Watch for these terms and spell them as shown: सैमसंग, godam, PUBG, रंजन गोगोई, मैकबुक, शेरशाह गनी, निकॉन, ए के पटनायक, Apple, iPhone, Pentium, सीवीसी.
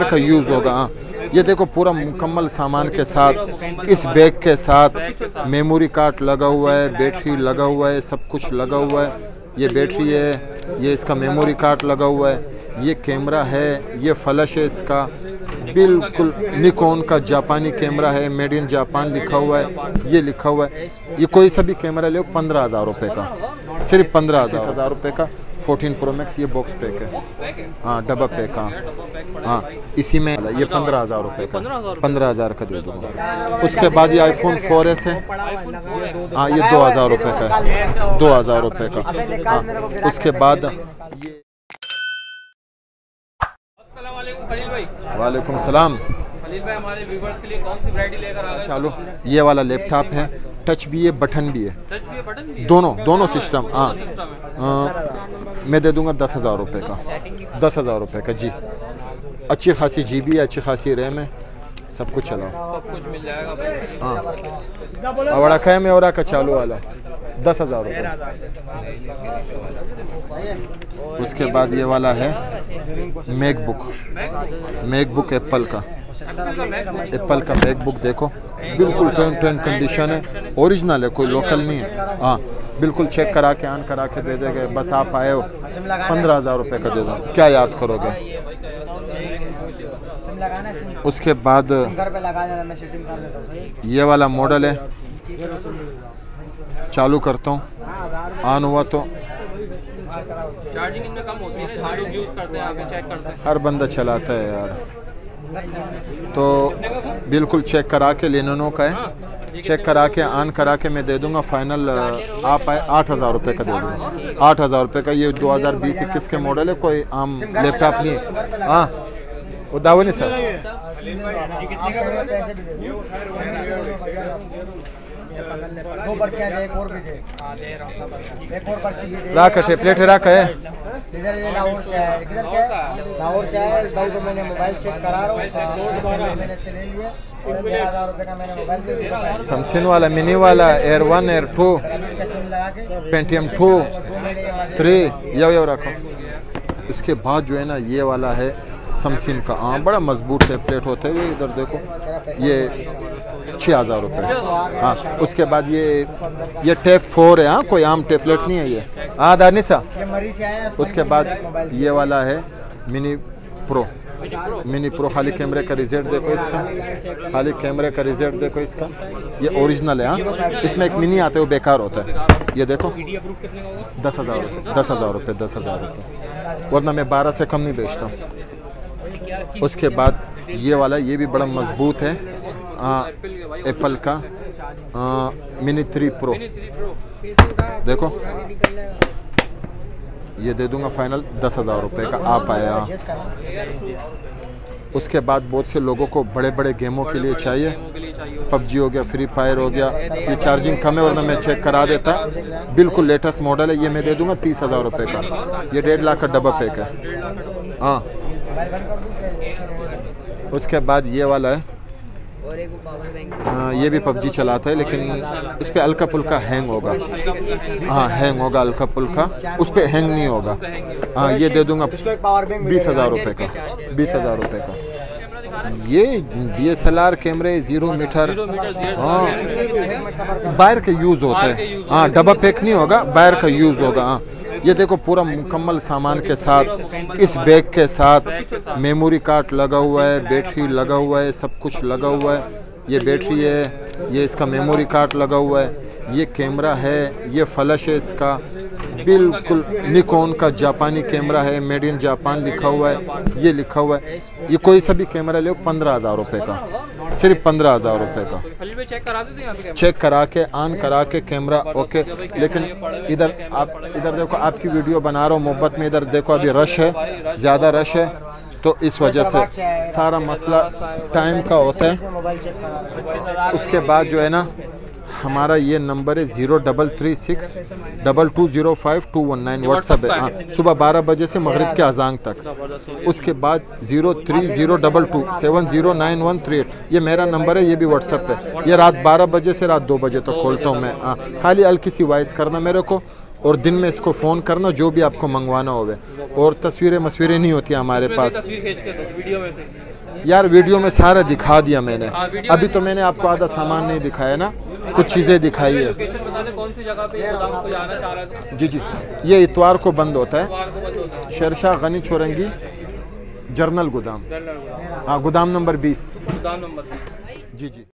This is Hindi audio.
का यूज़ होगा। हाँ, ये देखो पूरा मुकम्मल सामान के साथ, इस बैग के साथ मेमोरी कार्ड लगा हुआ है, बैटरी लगा हुआ है, सब कुछ लगा हुआ है। ये बैटरी है, ये इसका मेमोरी कार्ड लगा हुआ है, ये कैमरा है, ये फ्लैश है इसका, बिल्कुल निकॉन का जापानी कैमरा है, मेड इन जापान लिखा हुआ है, ये लिखा हुआ है। ये कोई सा भी कैमरा ले 15,000 रुपये का, सिर्फ 15,000 रुपये का 14 Pro Max। ये बॉक्स पैक है, हाँ डबल पैक, हाँ इसी में ये 15,000 रुपये का, 15,000 का दे दूँगा। उसके बाद ये iPhone 4S है, हाँ ये 2,000 रुपये का है, 2,000 रुपये का। हाँ उसके बाद ये, वालेकुम सलाम खलील भाई, हमारे व्यूअर्स के लिए कौन सी वैरायटी लेकर आ गए? चलो ये वाला लैपटॉप है, टच भी है, बटन भी है, दोनों सिस्टम। हाँ मैं दे दूंगा 10,000 रुपये का, 10,000 रुपये का जी। अच्छी खासी GB है, अच्छी खासी रैम है, सब कुछ चलाओ, सब कुछ मिल जाएगा भाई। हाँ और रखा है मैं और का चालू वाला 10,000 रुपये। उसके बाद ये वाला है मैकबुक, एप्पल का, मैकबुक देखो बिल्कुल टर्न कंडीशन है, ओरिजिनल है, कोई लोकल नहीं है। हाँ बिल्कुल चेक करा के ऑन करा के दे देंगे, बस आप आए हो। 15,000 रुपये का दे दो, क्या याद करोगे? उसके बाद ये वाला मॉडल है, चालू करता हूँ, ऑन हुआ तो चार्जिंग इनमें कम होती है ना, लोग यूज़ करते हैं, आप चेक करते हैं, हर बंदा चलाता है यार, तो बिल्कुल चेक करा के लेनोनो का है, चेक करा के ऑन करा के मैं दे दूंगा फाइनल, आप आए 8,000 रुपये का दे दूँगा, 8,000 रुपये का। ये 2020-21 के मॉडल है, कोई आम लैपटॉप नहीं है। हाँ वो दावे नहीं सर, दो पर्ची है, एक और भी दे, एक और पर्ची दे, राख है टेम्पलेट राख है। इधर ये लाहौर से है, किधर से है? लाहौर से है भाई को, मैंने मोबाइल चेक करा रहा हूँ, मैंने से ले लिया, 10,000 रुपये का मैंने मोबाइल ले लिया, सैमसंग वाला, मिनी वाला, Air 1 Air 2 Pentium 2 3 ये रखो। उसके बाद जो है ना ये वाला है सैमसंग का, आम बड़ा मजबूत टेम्पलेट होता है ये, इधर देखो ये 6,000 रुपये। हाँ उसके बाद ये टेप 4 है, हाँ कोई आम टेपलेट नहीं है ये। हाँ दानिश साहब, उसके बाद ये वाला है मिनी प्रो, खाली कैमरे का रिजल्ट देखो इसका, ये ओरिजिनल है। हाँ इसमें एक मिनी आता है वो बेकार होता है, ये देखो 10,000 रुपये, 10,000 रुपये, 10,000 रुपये, वरना मैं 12 से कम नहीं बेचता हूँ। उसके बाद ये वाला, ये भी बड़ा मजबूत है, एप्पल का मिनी 3 प्रो देखो, ये दे दूंगा फाइनल 10,000 रुपये का, आप आया। उसके बाद बहुत से लोगों को बड़े बड़े गेमों के लिए चाहिए, PUBG हो गया, फ्री फायर हो गया, ये चार्जिंग कम है वरना मैं चेक करा देता, बिल्कुल लेटेस्ट मॉडल है, ये मैं दे दूंगा 30,000 रुपये का, ये 1.5 लाख का डबल पैक है। हाँ उसके बाद ये वाला है, ये भी PUBG चलाता है लेकिन इस पर हल्का पुल्का हैंग होगा, हाँ हैंग होगा हल्का पुल्का, उस पर हैंग नहीं होगा। हाँ ये दे दूंगा 20,000 रुपये का, 20,000 रुपये का। ये DSLR कैमरे 0 मीटर, हाँ बाहर का यूज़ होता है, हाँ डबल पैक नहीं होगा, बाहर का यूज़ होगा। हाँ ये देखो पूरा मुकम्मल सामान के साथ, इस बैग के साथ मेमोरी कार्ड लगा हुआ है, बैटरी लगा हुआ है, सब कुछ लगा हुआ है। ये बैटरी है, ये इसका मेमोरी कार्ड लगा हुआ है, ये कैमरा है, ये फ्लैश है इसका, बिल्कुल निकॉन का जापानी कैमरा है, मेड इन जापान लिखा हुआ है, ये लिखा हुआ है। ये कोई सा भी कैमरा ले 15,000 रुपये का, सिर्फ 15,000 रुपये का। चेक करा के ऑन करा के कैमरा ओके, लेकिन इधर आप इधर देखो, आपकी वीडियो बना रहा हूँ मोहब्बत में, इधर देखो अभी रश है, ज़्यादा रश है, तो इस वजह से सारा मसला टाइम का होता है। उसके बाद जो है ना हमारा ये नंबर है 0336220521 व्हाट्सअप है। हाँ सुबह 12 बजे से मगरिब के अजान तक। उसके बाद 0302270913 ये मेरा नंबर है, ये भी व्हाट्सअप है, ये रात 12 बजे से रात 2 बजे तक खोलता हूँ मैं। हाँ खाली हल्की सी वॉइस करना मेरे को, और दिन में इसको फ़ोन करना जो भी आपको मंगवाना होवे। और तस्वीरें मस्वीरें नहीं होती हमारे पास यार, वीडियो में सारा दिखा दिया मैंने। अभी तो मैंने आपको आधा सामान नहीं दिखाया ना, कुछ चीज़ें दिखाई है। जी जी, ये इतवार को बंद होता है, शेरशाह गनी चौरंगी जर्नल गोदाम, हाँ गोदाम नंबर 20। जी जी।